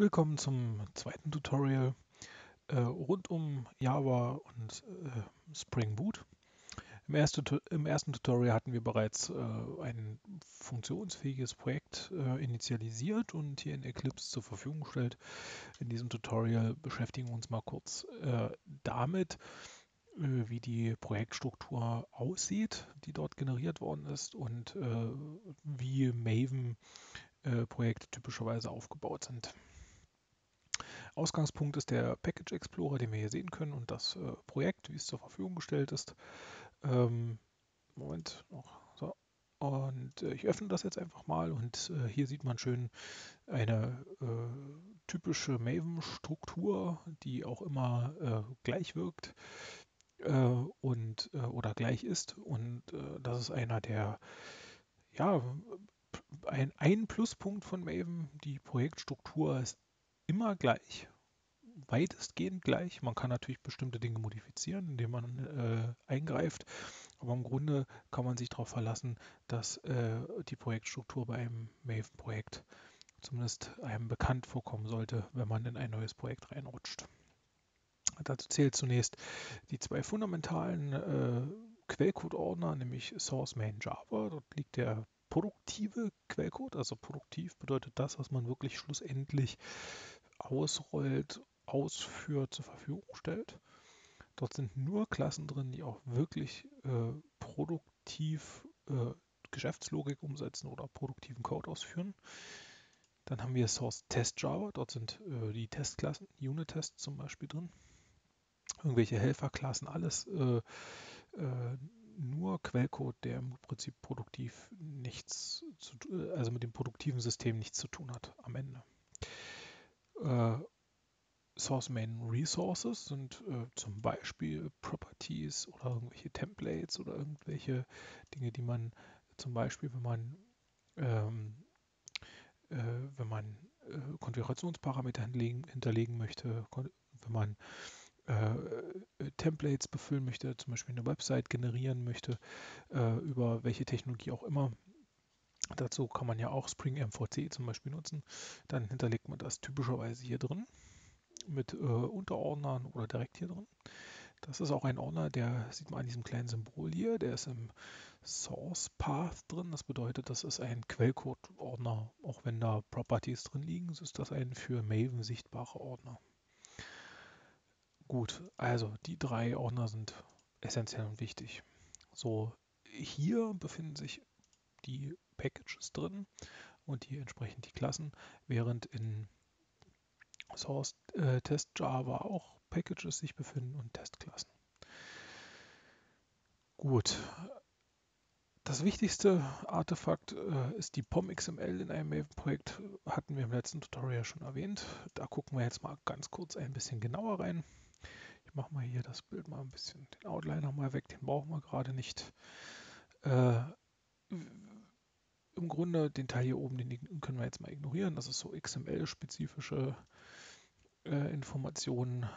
Willkommen zum zweiten Tutorial rund um Java und Spring Boot. Im ersten Tutorial hatten wir bereits ein funktionsfähiges Projekt initialisiert und hier in Eclipse zur Verfügung gestellt. In diesem Tutorial beschäftigen wir uns mal kurz damit, wie die Projektstruktur aussieht, die dort generiert worden ist und wie Maven-Projekte typischerweise aufgebaut sind. Ausgangspunkt ist der Package Explorer, den wir hier sehen können, und das Projekt, wie es zur Verfügung gestellt ist. Moment noch. So. Und ich öffne das jetzt einfach mal und hier sieht man schön eine typische Maven-Struktur, die auch immer gleich wirkt oder gleich ist. Und das ist einer der, ja, ein Pluspunkt von Maven. Die Projektstruktur ist immer gleich, weitestgehend gleich. Man kann natürlich bestimmte Dinge modifizieren, indem man eingreift, aber im Grunde kann man sich darauf verlassen, dass die Projektstruktur bei einem Maven-Projekt zumindest einem bekannt vorkommen sollte, wenn man in ein neues Projekt reinrutscht. Dazu zählt zunächst die zwei fundamentalen Quellcode-Ordner, nämlich Source Main Java. Dort liegt der produktive Quellcode, also produktiv bedeutet das, was man wirklich schlussendlich ausrollt, ausführt, zur Verfügung stellt. Dort sind nur Klassen drin, die auch wirklich produktiv Geschäftslogik umsetzen oder produktiven Code ausführen. Dann haben wir Source Test Java, dort sind die Testklassen, UNIT-Tests zum Beispiel drin. Irgendwelche Helferklassen, alles nur Quellcode, der im Prinzip produktiv nichts zu tun, also mit dem produktiven System nichts zu tun hat am Ende. Source Main Resources sind zum Beispiel Properties oder irgendwelche Templates oder irgendwelche Dinge, die man zum Beispiel, wenn man Konfigurationsparameter hinterlegen möchte, wenn man Templates befüllen möchte, zum Beispiel eine Website generieren möchte, über welche Technologie auch immer. Dazu kann man ja auch Spring MVC zum Beispiel nutzen. Dann hinterlegt man das typischerweise hier drin mit Unterordnern oder direkt hier drin. Das ist auch ein Ordner, der sieht man an diesem kleinen Symbol hier, der ist im Source Path drin. Das bedeutet, das ist ein Quellcode-Ordner. Auch wenn da Properties drin liegen, so ist das ein für Maven sichtbarer Ordner. Gut, also die drei Ordner sind essentiell und wichtig. So, hier befinden sich die Packages drin und hier entsprechend die Klassen, während in Source Test Java auch Packages sich befinden und Testklassen. Gut, das wichtigste Artefakt ist die pom.xml in einem Maven-Projekt, hatten wir im letzten Tutorial schon erwähnt. Da gucken wir jetzt mal ganz kurz ein bisschen genauer rein. Ich mache mal hier das Bild mal ein bisschen, den Outliner mal weg, den brauchen wir gerade nicht. Im Grunde den Teil hier oben, den können wir jetzt mal ignorieren. Das ist so XML-spezifische Informationen.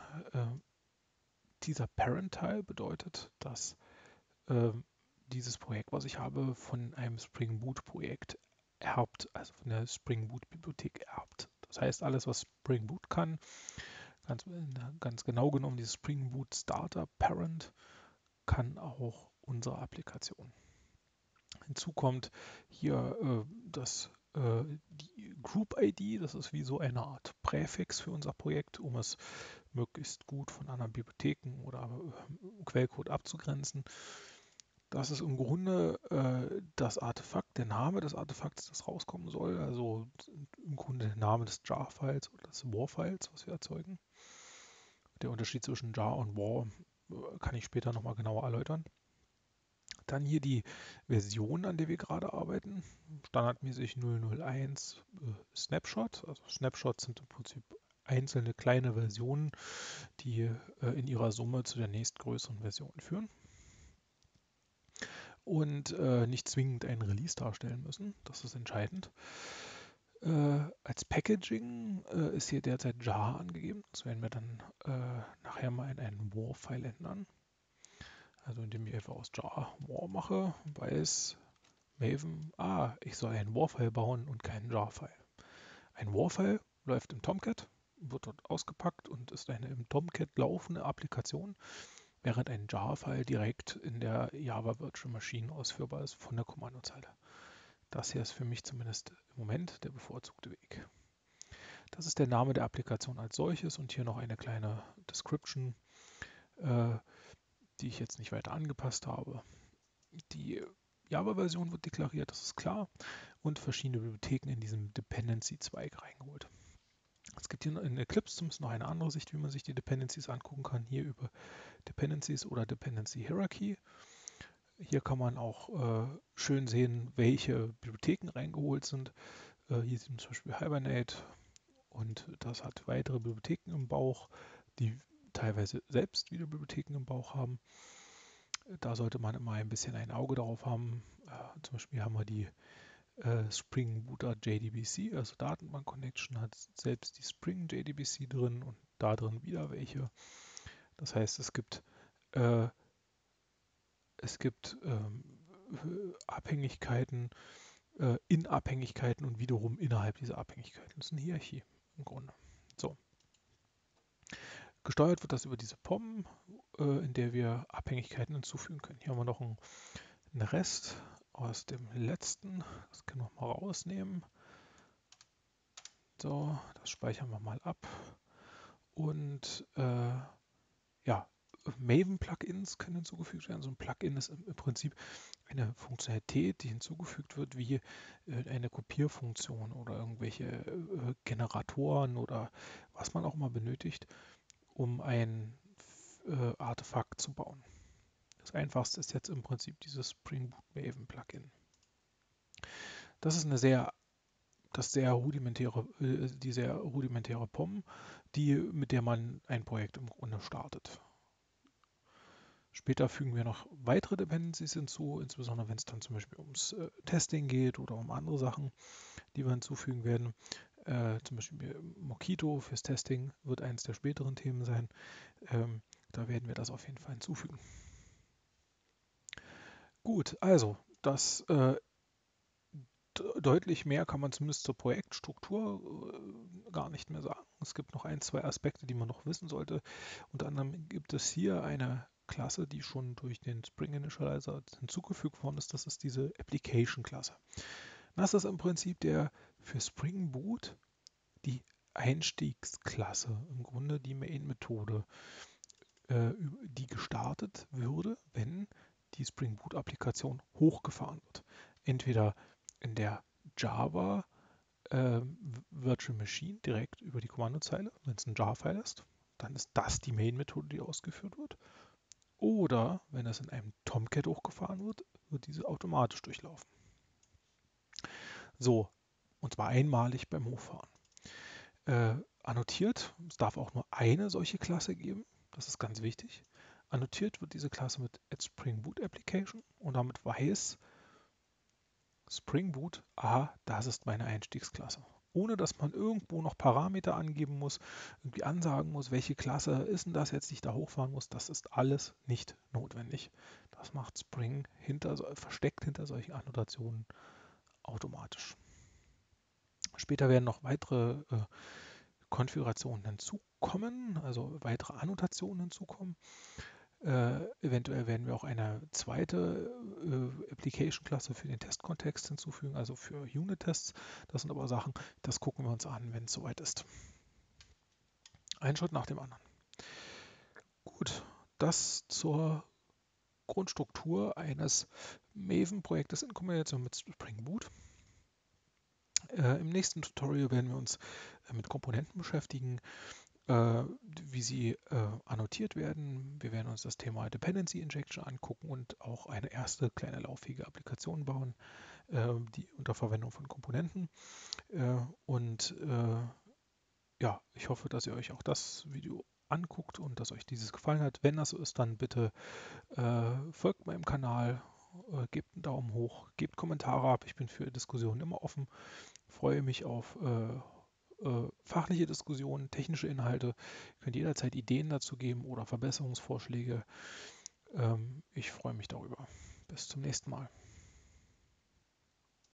Dieser Parent-Teil bedeutet, dass dieses Projekt, was ich habe, von einem Spring Boot-Projekt erbt, also von der Spring Boot-Bibliothek erbt. Das heißt, alles, was Spring Boot kann, ganz genau genommen, dieses Spring Boot Starter Parent kann auch unsere Applikation. Hinzu kommt hier die Group-ID, das ist wie so eine Art Präfix für unser Projekt, um es möglichst gut von anderen Bibliotheken oder Quellcode abzugrenzen. Das ist im Grunde das Artefakt, der Name des Artefakts, das rauskommen soll, also im Grunde der Name des JAR-Files oder des WAR-Files, was wir erzeugen. Der Unterschied zwischen JAR und WAR kann ich später nochmal genauer erläutern. Dann hier die Version, an der wir gerade arbeiten, standardmäßig 001 Snapshot. Also Snapshots sind im Prinzip einzelne kleine Versionen, die in ihrer Summe zu der nächstgrößeren Version führen und nicht zwingend ein Release darstellen müssen. Das ist entscheidend. Als Packaging ist hier derzeit JAR angegeben. Das werden wir dann nachher mal in einen WAR-File ändern. Also indem ich einfach aus JAR WAR mache, weiß Maven, ich soll einen WAR-File bauen und keinen JAR-File. Ein WAR-File läuft im Tomcat, wird dort ausgepackt und ist eine im Tomcat laufende Applikation, während ein JAR-File direkt in der Java Virtual Machine ausführbar ist von der Kommandozeile. Das hier ist für mich zumindest im Moment der bevorzugte Weg. Das ist der Name der Applikation als solches und hier noch eine kleine Description, die ich jetzt nicht weiter angepasst habe. Die Java-Version wird deklariert, das ist klar, und verschiedene Bibliotheken in diesem Dependency-Zweig reingeholt. Es gibt hier in Eclipse zumindest noch eine andere Sicht, wie man sich die Dependencies angucken kann, hier über Dependencies oder Dependency Hierarchy. Hier kann man auch schön sehen, welche Bibliotheken reingeholt sind. Hier sieht man zum Beispiel Hibernate und das hat weitere Bibliotheken im Bauch, die teilweise selbst wieder Bibliotheken im Bauch haben. Da sollte man immer ein bisschen ein Auge darauf haben. Zum Beispiel haben wir die Spring Boot JDBC, also Datenbank Connection, hat selbst die Spring JDBC drin und da drin wieder welche. Das heißt, es gibt Abhängigkeiten in Abhängigkeiten und wiederum innerhalb dieser Abhängigkeiten. Das ist eine Hierarchie im Grunde. So. Gesteuert wird das über diese POM, in der wir Abhängigkeiten hinzufügen können. Hier haben wir noch einen Rest aus dem letzten. Das können wir mal rausnehmen. So, das speichern wir mal ab. Und ja, Maven-Plugins können hinzugefügt werden. So ein Plugin ist im Prinzip eine Funktionalität, die hinzugefügt wird, wie eine Kopierfunktion oder irgendwelche Generatoren oder was man auch mal benötigt, um ein Artefakt zu bauen. Das einfachste ist jetzt im Prinzip dieses Spring Boot Maven Plugin. Das ist die sehr rudimentäre POM, mit der man ein Projekt im Grunde startet. Später fügen wir noch weitere Dependencies hinzu, insbesondere wenn es dann zum Beispiel ums Testing geht oder um andere Sachen, die wir hinzufügen werden. Zum Beispiel Mockito fürs Testing wird eines der späteren Themen sein. Da werden wir das auf jeden Fall hinzufügen. Gut, also das deutlich mehr kann man zumindest zur Projektstruktur gar nicht mehr sagen. Es gibt noch ein, zwei Aspekte, die man noch wissen sollte. Unter anderem gibt es hier eine Klasse, die schon durch den Spring Initializer hinzugefügt worden ist. Das ist diese Application-Klasse. Das ist im Prinzip für Spring Boot die Einstiegsklasse, im Grunde die Main-Methode, die gestartet würde, wenn die Spring Boot-Applikation hochgefahren wird. Entweder in der Java Virtual Machine direkt über die Kommandozeile, wenn es ein JAR-File ist, dann ist das die Main-Methode, die ausgeführt wird. Oder wenn das in einem Tomcat hochgefahren wird, wird diese automatisch durchlaufen. So, und zwar einmalig beim Hochfahren. Annotiert, es darf auch nur eine solche Klasse geben, das ist ganz wichtig. Annotiert wird diese Klasse mit @SpringBootApplication und damit weiß Spring Boot, aha, das ist meine Einstiegsklasse. Ohne dass man irgendwo noch Parameter angeben muss, irgendwie ansagen muss, welche Klasse ist denn das jetzt, die ich da hochfahren muss, das ist alles nicht notwendig. Das macht Spring versteckt hinter solchen Annotationen automatisch. Später werden noch weitere Konfigurationen hinzukommen, also weitere Annotationen hinzukommen. Eventuell werden wir auch eine zweite Application-Klasse für den Testkontext hinzufügen, also für UNIT-Tests. Das sind aber Sachen, das gucken wir uns an, wenn es soweit ist. Ein Schritt nach dem anderen. Gut, das zur Grundstruktur eines Maven-Projektes in Kombination mit Spring Boot. Im nächsten Tutorial werden wir uns mit Komponenten beschäftigen, wie sie annotiert werden. Wir werden uns das Thema Dependency Injection angucken und auch eine erste kleine lauffähige Applikation bauen, die unter Verwendung von Komponenten. Ja, ich hoffe, dass ihr euch auch das Video anguckt und dass euch dieses gefallen hat. Wenn das so ist, dann bitte folgt meinem Kanal, gebt einen Daumen hoch, gebt Kommentare ab. Ich bin für Diskussionen immer offen, freue mich auf fachliche Diskussionen, technische Inhalte. Ihr könnt jederzeit Ideen dazu geben oder Verbesserungsvorschläge. Ich freue mich darüber. Bis zum nächsten Mal.